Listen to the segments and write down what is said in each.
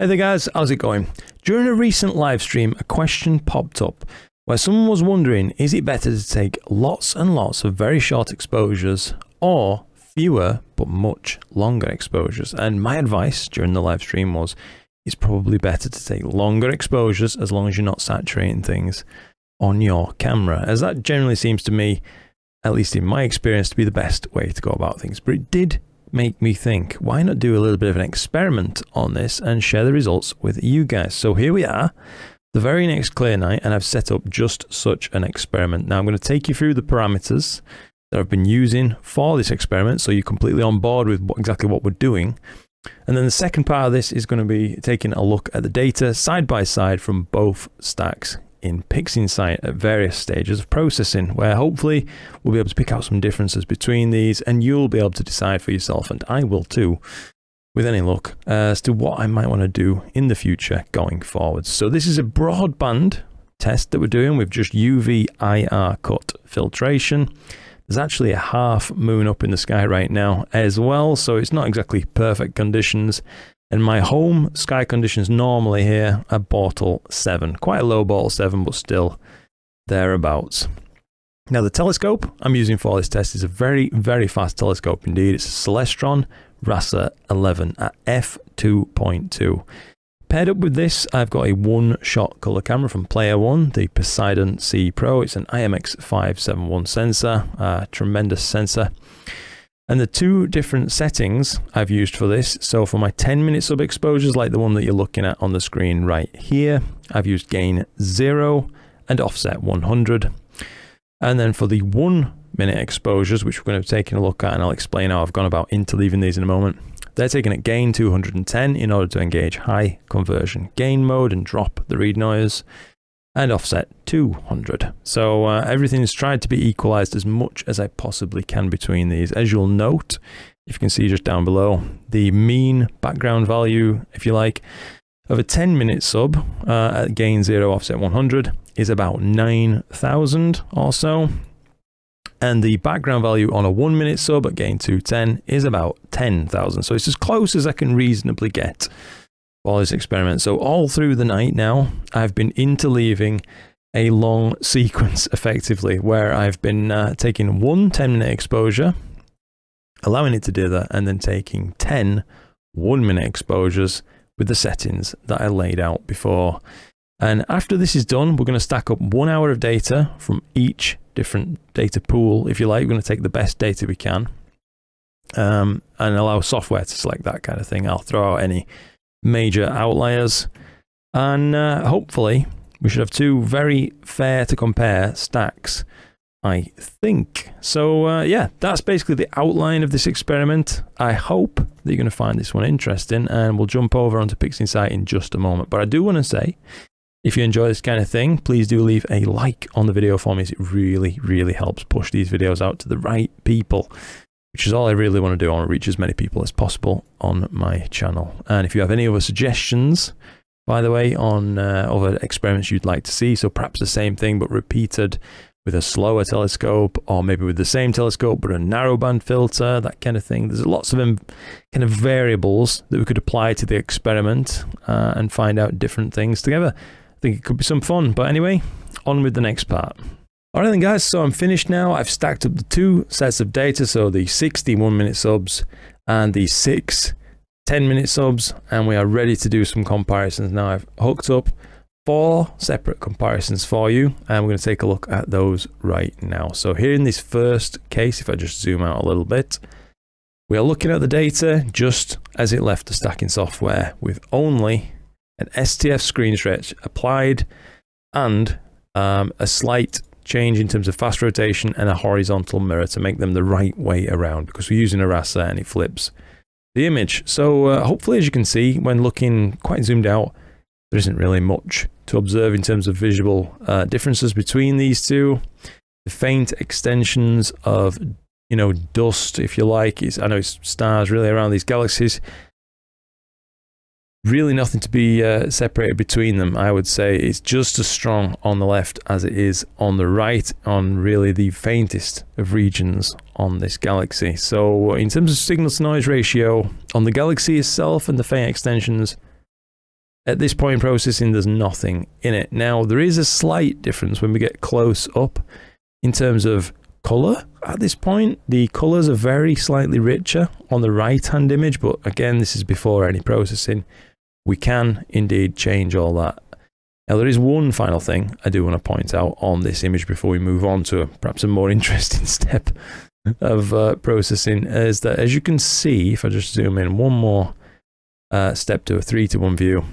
Hey there guys, how's it going? During a recent live stream, a question popped up where someone was wondering, is it better to take lots and lots of very short exposures or fewer but much longer exposures? And my advice during the live stream was, it's probably better to take longer exposures as long as you're not saturating things on your camera, as that generally seems to me, at least in my experience, to be the best way to go about things. But it did make me think, why not do a little bit of an experiment on this and share the results with you guys? So here we are, the very next clear night, and I've set up just such an experiment. Now I'm going to take you through the parameters that I've been using for this experiment, so you're completely on board with exactly what we're doing. And then the second part of this is going to be taking a look at the data side by side from both stacks in PixInsight at various stages of processing, where hopefully we'll be able to pick out some differences between these, and you'll be able to decide for yourself, and I will too, with any luck, as to what I might want to do in the future going forward. So this is a broadband test that we're doing with just UV IR cut filtration. There's actually a half moon up in the sky right now as well, so it's not exactly perfect conditions. And my home sky conditions normally here are Bortle 7. Quite a low Bortle 7, but still thereabouts. Now the telescope I'm using for this test is a very, very fast telescope indeed. It's a Celestron Rasa 11 at f2.2. Paired up with this, I've got a one-shot colour camera from Player One, the Poseidon C Pro. It's an IMX571 sensor, a tremendous sensor. And the two different settings I've used for this, so for my 10-minute sub exposures, like the one that you're looking at on the screen right here, I've used gain 0 and offset 100. And then for the 1-minute exposures, which we're going to be taking a look at, and I'll explain how I've gone about interleaving these in a moment, they're taken at gain 210 in order to engage high conversion gain mode and drop the read noise, and offset 200. So everything's tried to be equalized as much as I possibly can between these. As you'll note, if you can see just down below, the mean background value, if you like, of a 10-minute sub at gain 0 offset 100 is about 9,000 or so. And the background value on a 1-minute sub at gain 210 is about 10,000. So it's as close as I can reasonably get for this experiment. So all through the night now, I've been interleaving a long sequence effectively, where I've been taking one 10-minute exposure, allowing it to do that, and then taking 10 1-minute exposures with the settings that I laid out before. And after this is done, we're going to stack up 1 hour of data from each different data pool, if you like. We're going to take the best data we can and allow software to select that kind of thing. I'll throw out any major outliers, and hopefully we should have two very fair to compare stacks, I think. So yeah, that's basically the outline of this experiment. I hope that you're going to find this one interesting, and we'll jump over onto PixInsight in just a moment. But I do want to say, if you enjoy this kind of thing, please do leave a like on the video for me, as it really, really helps push these videos out to the right people, which is all I really want to do. I want to reach as many people as possible on my channel. And if you have any other suggestions, by the way, on other experiments you'd like to see, so perhaps the same thing but repeated with a slower telescope, or maybe with the same telescope but a narrowband filter, that kind of thing. There's lots of kind of variables that we could apply to the experiment and find out different things together. I think it could be some fun. But anyway, on with the next part. Alright then guys, so I'm finished now. I've stacked up the two sets of data, so the 61-minute subs and the 6 10-minute subs, and we are ready to do some comparisons now. I've hooked up 4 separate comparisons for you, and we're going to take a look at those right now. So here in this first case, if I just zoom out a little bit, we are looking at the data just as it left the stacking software, with only an STF screen stretch applied and a slight change in terms of fast rotation and a horizontal mirror to make them the right way around, because we're using a Rasa and it flips the image. So hopefully, as you can see, when looking quite zoomed out, there isn't really much to observe in terms of visual differences between these two. The faint extensions of, you know, dust, if you like, is, I know it's stars really around these galaxies, really nothing to be separated between them. I would say it's just as strong on the left as it is on the right, on really the faintest of regions on this galaxy. So in terms of signal to noise ratio on the galaxy itself and the faint extensions, At this point in processing, there's nothing in it. Now, there is a slight difference when we get close up in terms of color. At this point, the colors are very slightly richer on the right-hand image, but again, this is before any processing. We can indeed change all that. Now, there is one final thing I do want to point out on this image before we move on to perhaps a more interesting step of processing, is that, as you can see, if I just zoom in one more step to a 3-to-1 view,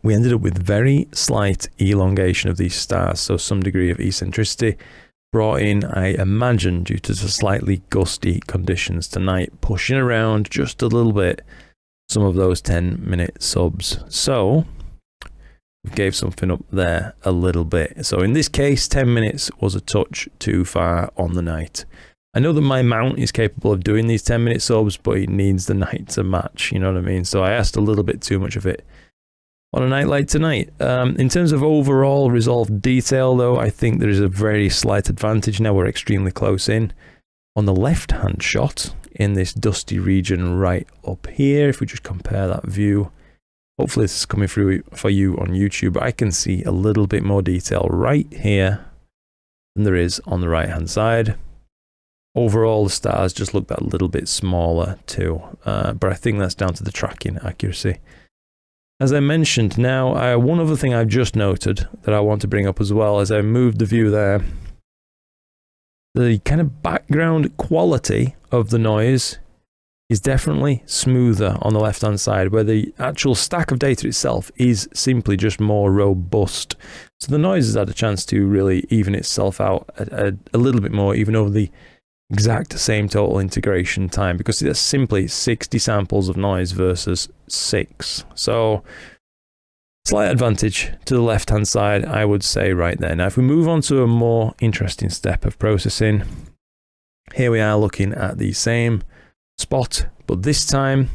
we ended up with very slight elongation of these stars, so some degree of eccentricity brought in, I imagine, due to the slightly gusty conditions tonight, pushing around just a little bit some of those 10-minute subs. So we gave something up there a little bit. So in this case, 10 minutes was a touch too far on the night. I know that my mount is capable of doing these 10-minute subs, but it needs the night to match, you know what I mean? So I asked a little bit too much of it on a night like tonight. In terms of overall resolved detail, though, I think there is a very slight advantage. Now we're extremely close in on the left-hand shot in this dusty region right up here. If we just compare that view, hopefully this is coming through for you on YouTube, I can see a little bit more detail right here than there is on the right-hand side. Overall, the stars just look that little bit smaller too, but I think that's down to the tracking accuracy. As I mentioned, now, one other thing I've just noted that I want to bring up as well, as I moved the view there, the kind of background quality of the noise is definitely smoother on the left-hand side, where the actual stack of data itself is simply just more robust. So the noise has had a chance to really even itself out a little bit more, even over the exact same total integration time, because that's simply 60 samples of noise versus 6. So slight advantage to the left hand side, I would say, right there. Now if we move on to a more interesting step of processing, here we are looking at the same spot, but this time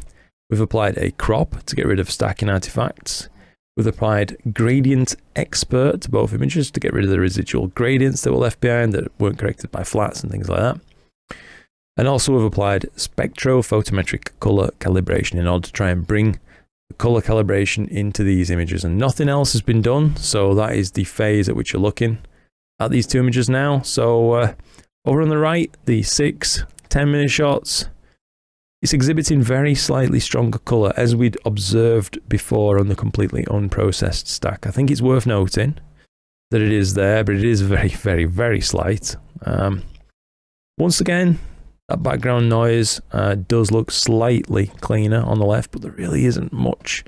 we've applied a crop to get rid of stacking artifacts. We've applied Gradient Expert to both images to get rid of the residual gradients that were left behind that weren't corrected by flats and things like that. And also we've applied spectrophotometric color calibration in order to try and bring the color calibration into these images, and nothing else has been done. So that is the phase at which you're looking at these two images now. So over on the right, the 6 10-minute shots, it's exhibiting very slightly stronger color, as we'd observed before on the completely unprocessed stack. I think it's worth noting that it is there, but it is very, very, very slight. Once again, that background noise does look slightly cleaner on the left, but there really isn't much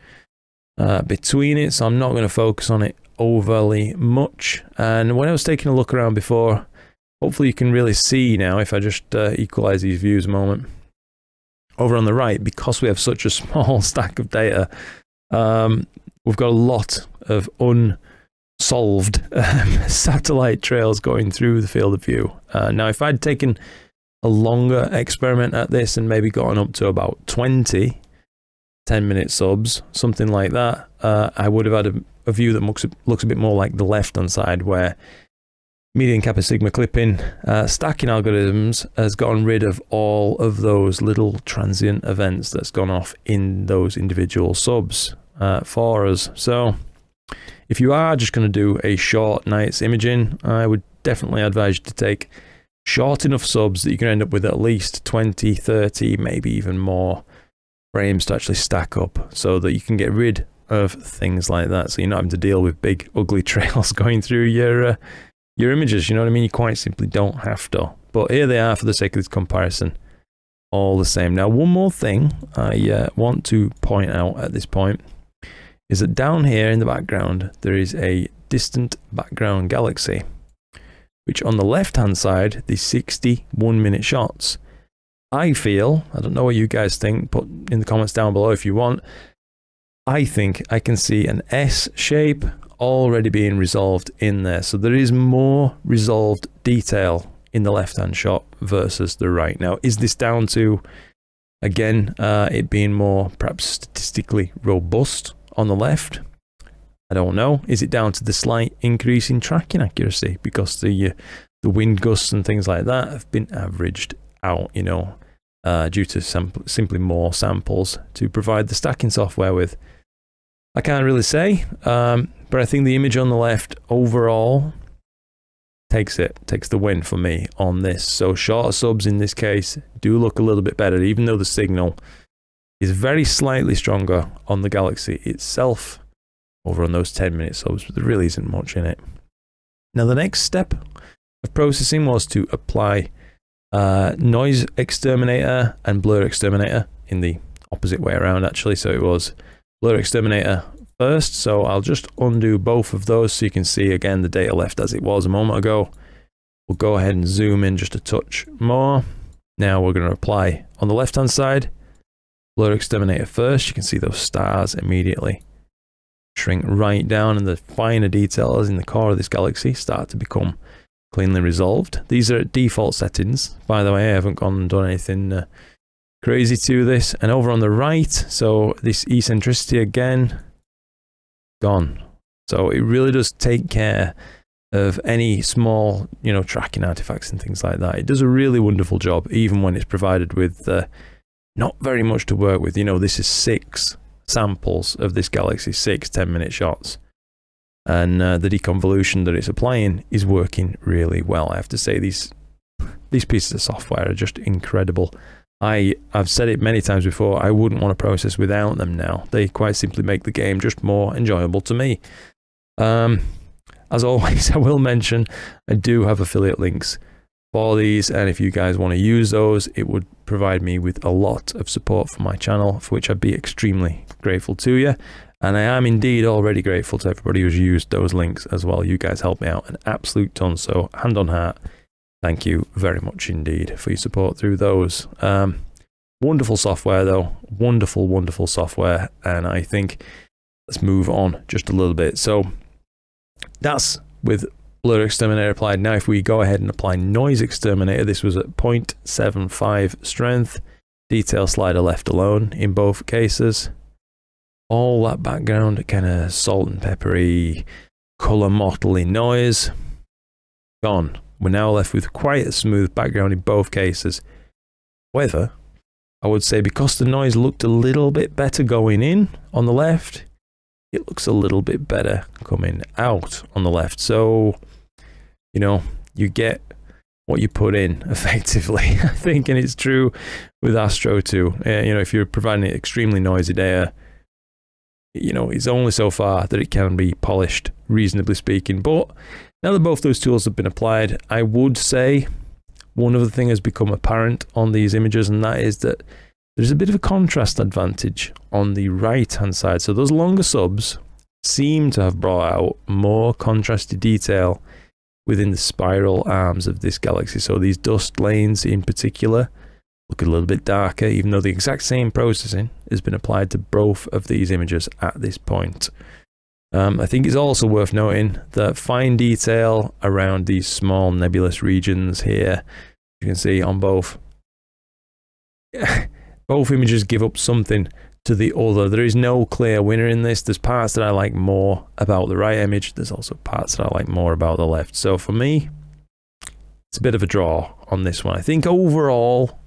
between it, so I'm not going to focus on it overly much. And when I was taking a look around before, hopefully you can really see now, if I just equalize these views a moment, over on the right, because we have such a small stack of data, we've got a lot of unsolved satellite trails going through the field of view. Now if I'd taken a longer experiment at this and maybe gotten up to about 20 10-minute subs, something like that, I would have had a view that looks a bit more like the left-hand side, where median kappa sigma clipping stacking algorithms has gotten rid of all of those little transient events that's gone off in those individual subs for us. So if you are just going to do a short night's imaging, I would definitely advise you to take short enough subs that you can end up with at least 20, 30, maybe even more frames to actually stack up, so that you can get rid of things like that. So you're not having to deal with big ugly trails going through your images, you know what I mean? You quite simply don't have to. But here they are for the sake of this comparison, all the same. Now, one more thing I want to point out at this point is that down here in the background, there is a distant background galaxy, which on the left-hand side, the 61-minute shots, I feel, I don't know what you guys think, put in the comments down below if you want, I think I can see an S shape already being resolved in there. So there is more resolved detail in the left-hand shot versus the right. Now, is this down to, again, it being more perhaps statistically robust on the left? I don't know. Is it down to the slight increase in tracking accuracy because the wind gusts and things like that have been averaged out, you know, due to simply more samples to provide the stacking software with? I can't really say, but I think the image on the left overall takes the win for me on this. So shorter subs in this case do look a little bit better, even though the signal is very slightly stronger on the Galaxy itself over on those 10-minute subs, but there really isn't much in it. Now the next step of processing was to apply Noise Exterminator and Blur Exterminator in the opposite way around actually, so it was Blur Exterminator first. So I'll just undo both of those so you can see again the data left as it was a moment ago. We'll go ahead and zoom in just a touch more. Now we're going to apply on the left hand side Blur Exterminator first. You can see those stars immediately shrink right down and the finer details in the core of this Galaxy start to become cleanly resolved. These are at default settings, by the way. I haven't gone and done anything crazy to this. And over on the right, so this eccentricity again gone. So it really does take care of any small, you know, tracking artifacts and things like that. It does a really wonderful job, even when it's provided with not very much to work with. You know, this is 6 samples of this Galaxy, 6 10-minute shots, and the deconvolution that it's applying is working really well. I have to say these pieces of software are just incredible. I've said it many times before, I wouldn't want to process without them now. They quite simply make the game just more enjoyable to me. As always, I will mention I do have affiliate links for these, and if you guys want to use those, it would provide me with a lot of support for my channel, for which I'd be extremely grateful to you. And I am indeed already grateful to everybody who's used those links as well. You guys help me out an absolute ton, so hand on heart, thank you very much indeed for your support through those. Wonderful software though, wonderful software, and I think let's move on just a little bit. So that's with Blur Exterminator applied. Now if we go ahead and apply Noise Exterminator, this was at 0.75 strength, detail slider left alone in both cases. All that background kind of salt and peppery color mottling noise gone. We're now left with quite a smooth background in both cases. However, I would say because the noise looked a little bit better going in on the left, it looks a little bit better coming out on the left. So, you know, you get what you put in effectively, I think, and it's true with Astro too. You know, if you're providing extremely noisy data, you know, it's only so far that it can be polished, reasonably speaking. But now that both those tools have been applied, I would say one other thing has become apparent on these images, and that is that there's a bit of a contrast advantage on the right hand side. So those longer subs seem to have brought out more contrasty detail within the spiral arms of this Galaxy. So these dust lanes in particular look a little bit darker, even though the exact same processing has been applied to both of these images at this point. I think it's also worth noting that fine detail around these small nebulous regions here, you can see on both. Both images give up something to the other. There is no clear winner in this. There's parts that I like more about the right image. There's also parts that I like more about the left. So for me, it's a bit of a draw on this one. I think overall,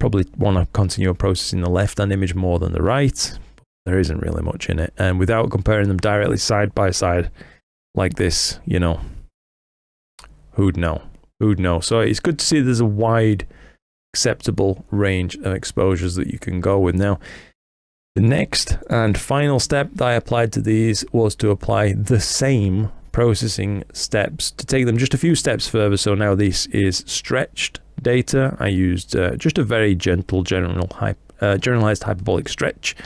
probably want to continue processing the left-hand image more than the right. There isn't really much in it, and without comparing them directly side by side like this, you know, who'd know? Who'd know? So it's good to see there's a wide acceptable range of exposures that you can go with. Now the next and final step that I applied to these was to apply the same processing steps to take them just a few steps further. So now this is stretched data. I used just a very gentle generalized hyperbolic stretch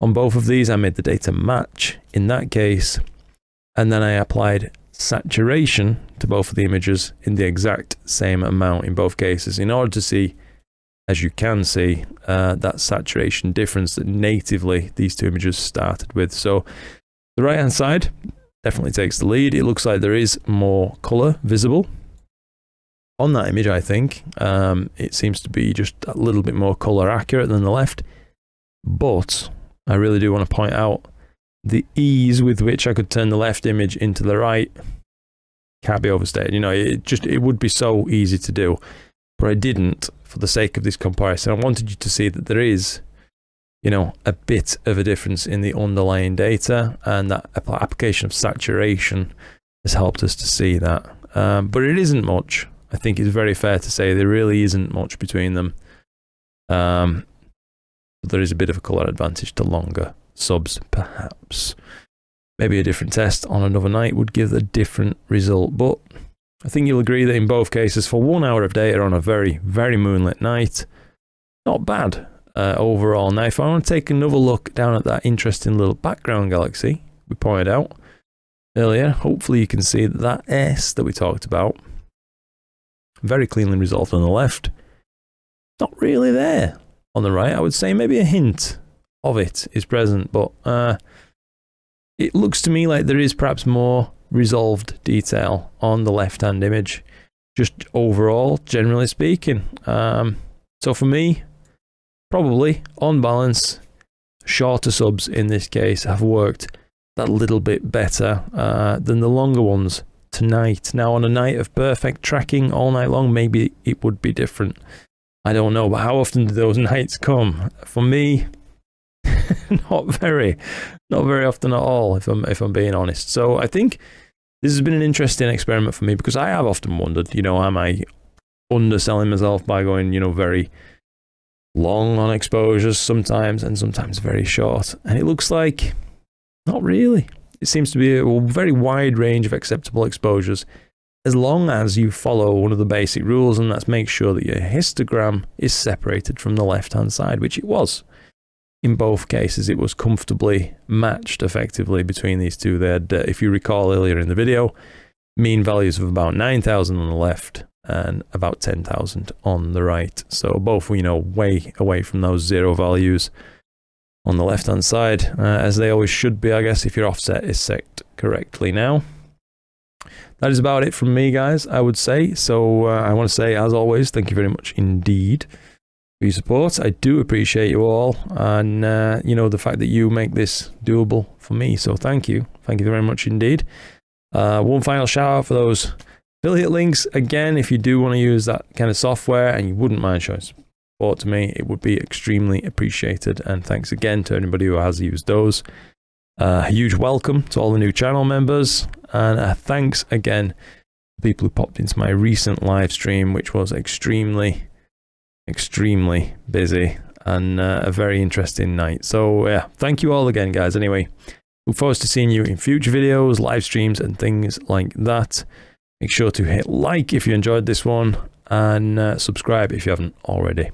on both of these. I made the data match in that case, and then I applied saturation to both of the images in the exact same amount in both cases, in order to see, as you can see, that saturation difference that natively these two images started with. So the right hand side definitely takes the lead. It looks like there is more color visible on that image, I think. It seems to be just a little bit more color accurate than the left, but I really do want to point out the ease with which I could turn the left image into the right can't be overstated. You know, it would be so easy to do, but I didn't for the sake of this comparison. I wanted you to see that there is, you know, a bit of a difference in the underlying data, and that application of saturation has helped us to see that. But it isn't much. I think it's very fair to say there really isn't much between them. But there is a bit of a color advantage to longer subs, perhaps. Maybe a different test on another night would give a different result, but I think you'll agree that in both cases, for 1 hour of data on a very, very moonlit night, not bad overall. Now, if I want to take another look down at that interesting little background galaxy we pointed out earlier, hopefully you can see that that S that we talked about, very cleanly resolved on the left, not really there on the right. I would say maybe a hint of it is present, but it looks to me like there is perhaps more resolved detail on the left-hand image, just overall, generally speaking. So for me, probably, on balance, shorter subs in this case have worked that little bit better than the longer ones tonight. Now, on a night of perfect tracking all night long, maybe it would be different. I don't know, but how often do those nights come? For me, not very often at all, if I'm being honest. So I think this has been an interesting experiment for me, because I have often wondered, you know, am I underselling myself by going, you know, very long on exposures sometimes, and sometimes very short? And it looks like not really. It seems to be a very wide range of acceptable exposures, as long as you follow one of the basic rules, and that's make sure that your histogram is separated from the left hand side, which it was. In both cases, it was comfortably matched effectively between these two. They had, if you recall earlier in the video, mean values of about 9,000 on the left and about 10,000 on the right. So both were, you know, way away from those zero values on the left-hand side, as they always should be, I guess, if your offset is set correctly. Now, that is about it from me, guys, I would say. So I want to say, as always, thank you very much indeed for your support. I do appreciate you all, and you know, the fact that you make this doable for me, so thank you very much indeed. One final shout out for those affiliate links. Again, if you do want to use that kind of software and you wouldn't mind showing support to me, it would be extremely appreciated, and thanks again to anybody who has used those. A huge welcome to all the new channel members, and thanks again to people who popped into my recent live stream, which was extremely busy and a very interesting night. So yeah, thank you all again, guys. Anyway, look forward to seeing you in future videos, live streams and things like that. Make sure to hit like if you enjoyed this one, and subscribe if you haven't already.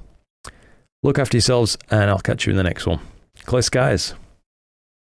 Look after yourselves, and I'll catch you in the next one. Clear skies.